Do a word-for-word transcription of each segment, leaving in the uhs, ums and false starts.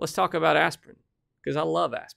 let's talk about aspirin, because I love aspirin.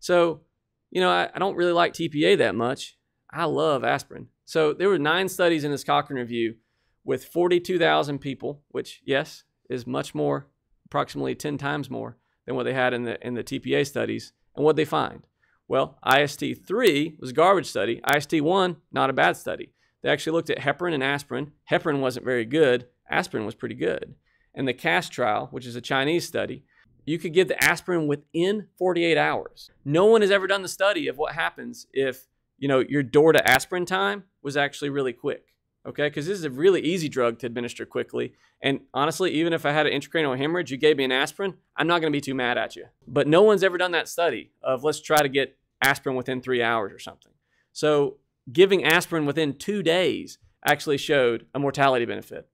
So, you know, I, I don't really like T P A that much. I love aspirin. So there were nine studies in this Cochrane review with forty-two thousand people, which, yes, is much more, approximately ten times more than what they had in the, in the T P A studies. And what they find? Well, I S T three was a garbage study. I S T one, not a bad study. They actually looked at heparin and aspirin. Heparin wasn't very good. Aspirin was pretty good. And the CAST trial, which is a Chinese study, you could give the aspirin within forty-eight hours. No one has ever done the study of what happens if, you know, your door to aspirin time was actually really quick, okay? Because this is a really easy drug to administer quickly. And honestly, even if I had an intracranial hemorrhage, you gave me an aspirin, I'm not going to be too mad at you. But no one's ever done that study of let's try to get aspirin within three hours or something. So giving aspirin within two days actually showed a mortality benefit.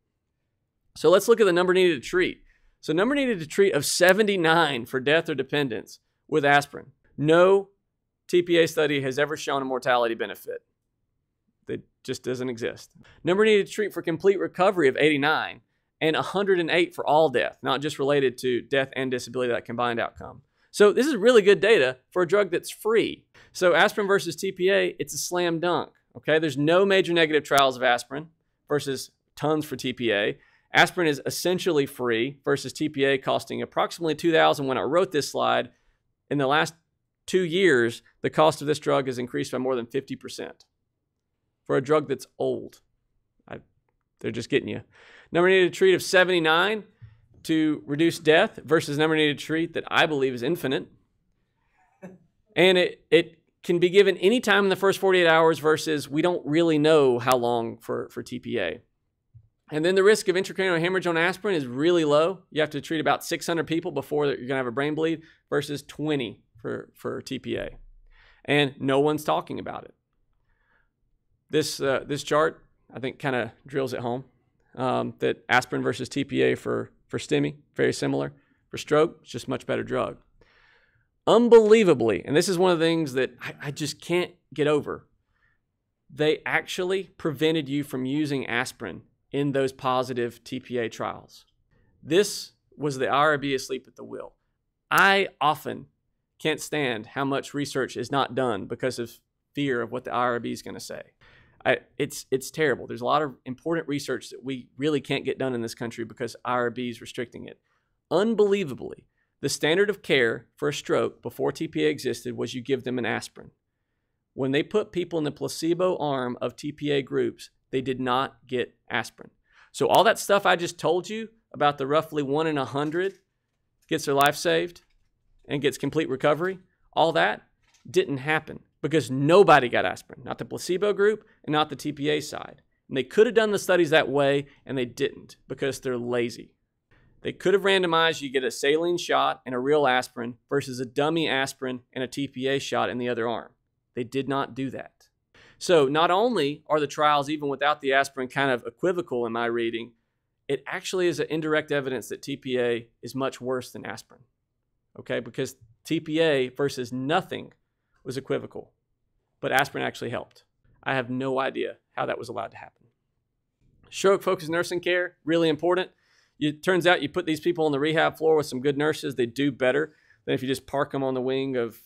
So let's look at the number needed to treat. So number needed to treat of seventy-nine for death or dependence with aspirin. No T P A study has ever shown a mortality benefit. It just doesn't exist. Number needed to treat for complete recovery of eighty-nine and one hundred eight for all death, not just related to death and disability, that combined outcome. So this is really good data for a drug that's free. So aspirin versus T P A, it's a slam dunk, okay? There's no major negative trials of aspirin versus tons for T P A. Aspirin is essentially free versus T P A costing approximately two thousand dollars when I wrote this slide. In the last two years, the cost of this drug has increased by more than fifty percent for a drug that's old. I, they're just getting you. Number needed to treat of seventy-nine to reduce death versus number needed to treat that I believe is infinite. And it, it can be given any time in the first forty-eight hours versus we don't really know how long for, for T P A. And then the risk of intracranial hemorrhage on aspirin is really low. You have to treat about six hundred people before you're going to have a brain bleed versus twenty for, for T P A. And no one's talking about it. This, uh, this chart, I think, kind of drills it home um, that aspirin versus T P A for, for STEMI, very similar. For stroke, it's just a much better drug. Unbelievably, and this is one of the things that I, I just can't get over, they actually prevented you from using aspirin in those positive T P A trials. This was the I R B asleep at the wheel. I often can't stand how much research is not done because of fear of what the I R B is going to say. I, it's, it's terrible. There's a lot of important research that we really can't get done in this country because I R B is restricting it. Unbelievably, the standard of care for a stroke before T P A existed was you give them an aspirin. When they put people in the placebo arm of T P A groups, they did not get aspirin. So all that stuff I just told you about the roughly one in a hundred gets their life saved and gets complete recovery, all that didn't happen because nobody got aspirin, not the placebo group and not the T P A side. And they could have done the studies that way and they didn't because they're lazy. They could have randomized you get a saline shot and a real aspirin versus a dummy aspirin and a T P A shot in the other arm. They did not do that. So not only are the trials, even without the aspirin, kind of equivocal in my reading, it actually is an indirect evidence that T P A is much worse than aspirin, okay? Because T P A versus nothing was equivocal, but aspirin actually helped. I have no idea how that was allowed to happen. Stroke-focused nursing care, really important. It turns out you put these people on the rehab floor with some good nurses, they do better than if you just park them on the wing of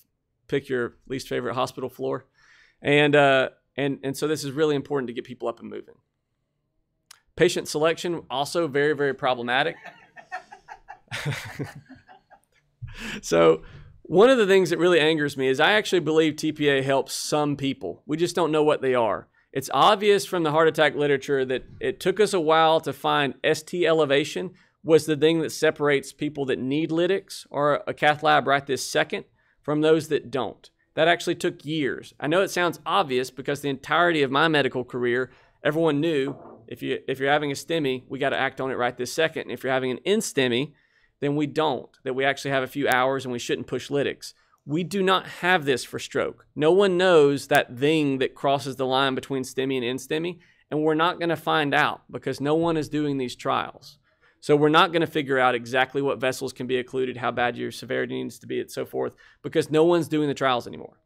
pick your least favorite hospital floor. And, uh, And, and so this is really important to get people up and moving. Patient selection, also very, very problematic. So one of the things that really angers me is I actually believe T P A helps some people. We just don't know what they are. It's obvious from the heart attack literature that it took us a while to find S T elevation was the thing that separates people that need lytics or a cath lab right this second from those that don't. That actually took years. I know it sounds obvious because the entirety of my medical career, everyone knew if, you, if you're having a STEMI, we got to act on it right this second. And if you're having an N STEMI, then we don't, that we actually have a few hours and we shouldn't push lytics. We do not have this for stroke. No one knows that thing that crosses the line between STEMI and N STEMI, and we're not going to find out because no one is doing these trials. So we're not going to figure out exactly what vessels can be occluded, how bad your severity needs to be, and so forth, because no one's doing the trials anymore.